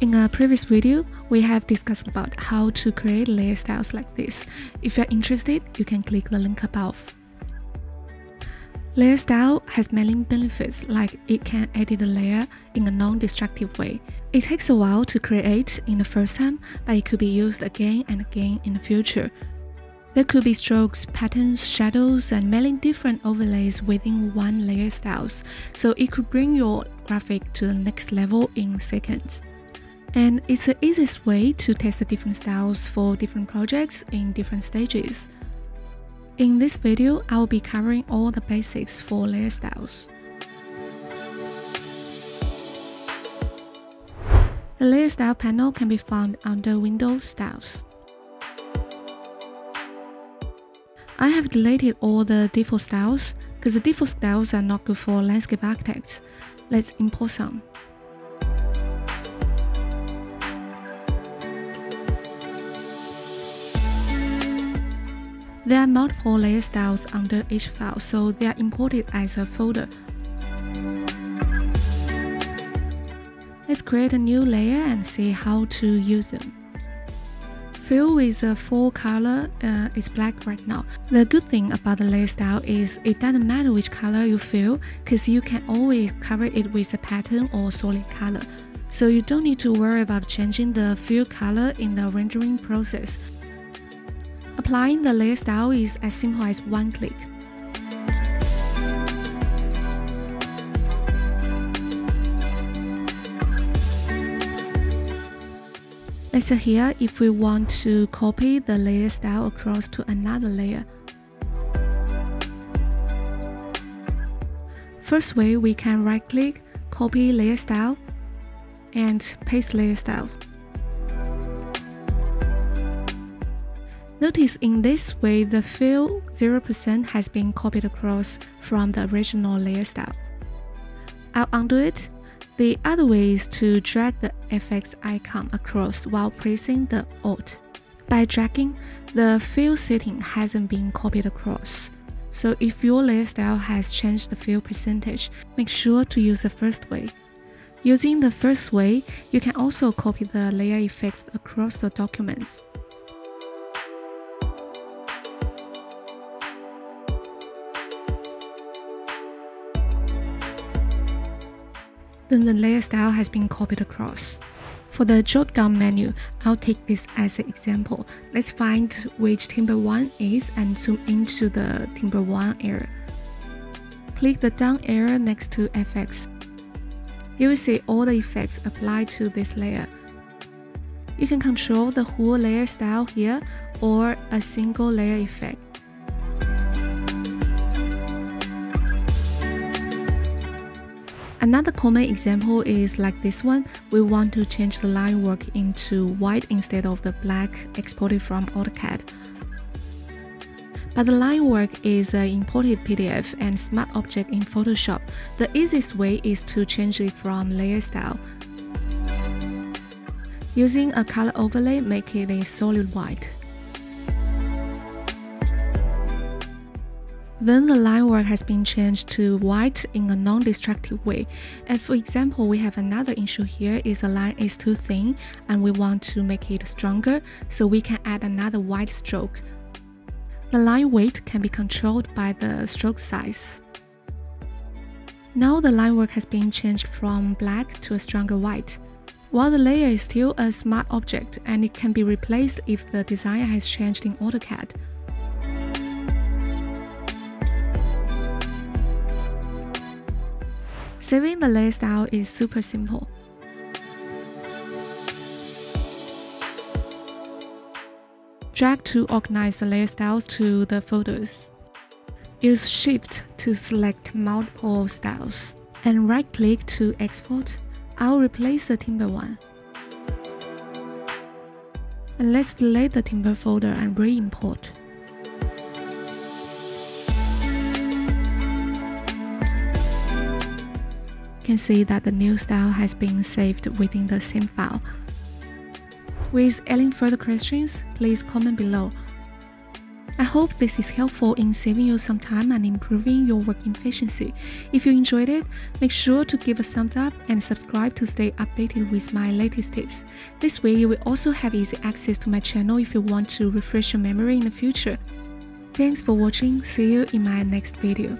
In a previous video, we have discussed about how to create layer styles like this. If you're interested, you can click the link above. Layer style has many benefits, like it can edit the layer in a non-destructive way. It takes a while to create in the first time, but it could be used again and again in the future. There could be strokes, patterns, shadows, and many different overlays within one layer styles, so it could bring your graphic to the next level in seconds. And it's the easiest way to test the different styles for different projects in different stages. In this video, I will be covering all the basics for layer styles. The layer style panel can be found under Window Styles. I have deleted all the default styles because the default styles are not good for landscape architects. Let's import some. There are multiple layer styles under each file, so they are imported as a folder. Let's create a new layer and see how to use them. Fill with a full color is black right now. The good thing about the layer style is it doesn't matter which color you fill, because you can always cover it with a pattern or solid color. So you don't need to worry about changing the fill color in the rendering process. Applying the layer style is as simple as one click. Let's see here if we want to copy the layer style across to another layer. First way, we can right-click, copy layer style, and paste layer style. Notice in this way, the fill 0% has been copied across from the original layer style. I'll undo it. The other way is to drag the FX icon across while pressing the Alt. By dragging, the fill setting hasn't been copied across. So if your layer style has changed the fill percentage, make sure to use the first way. Using the first way, you can also copy the layer effects across the documents. Then the layer style has been copied across. For the drop-down menu, I'll take this as an example. Let's find which Timber 1 is and zoom into the Timber 1 area. Click the down arrow next to FX. You will see all the effects applied to this layer. You can control the whole layer style here or a single layer effect. Another common example is like this one. We want to change the line work into white instead of the black exported from AutoCAD. But the line work is an imported PDF and Smart Object in Photoshop. The easiest way is to change it from layer style. Using a color overlay, make it a solid white. Then the line work has been changed to white in a non-destructive way. And for example, we have another issue here is the line is too thin and we want to make it stronger, so we can add another white stroke. The line weight can be controlled by the stroke size. Now the line work has been changed from black to a stronger white. While the layer is still a smart object and it can be replaced if the designer has changed in AutoCAD. Saving the layer style is super simple. Drag to organize the layer styles to the folders. Use Shift to select multiple styles and right-click to export. I'll replace the Timber one. And let's delete the Timber folder and re-import. You can see that the new style has been saved within the same file. With any further questions, please comment below. I hope this is helpful in saving you some time and improving your work efficiency. If you enjoyed it, make sure to give a thumbs up and subscribe to stay updated with my latest tips. This way you will also have easy access to my channel if you want to refresh your memory in the future. Thanks for watching, see you in my next video.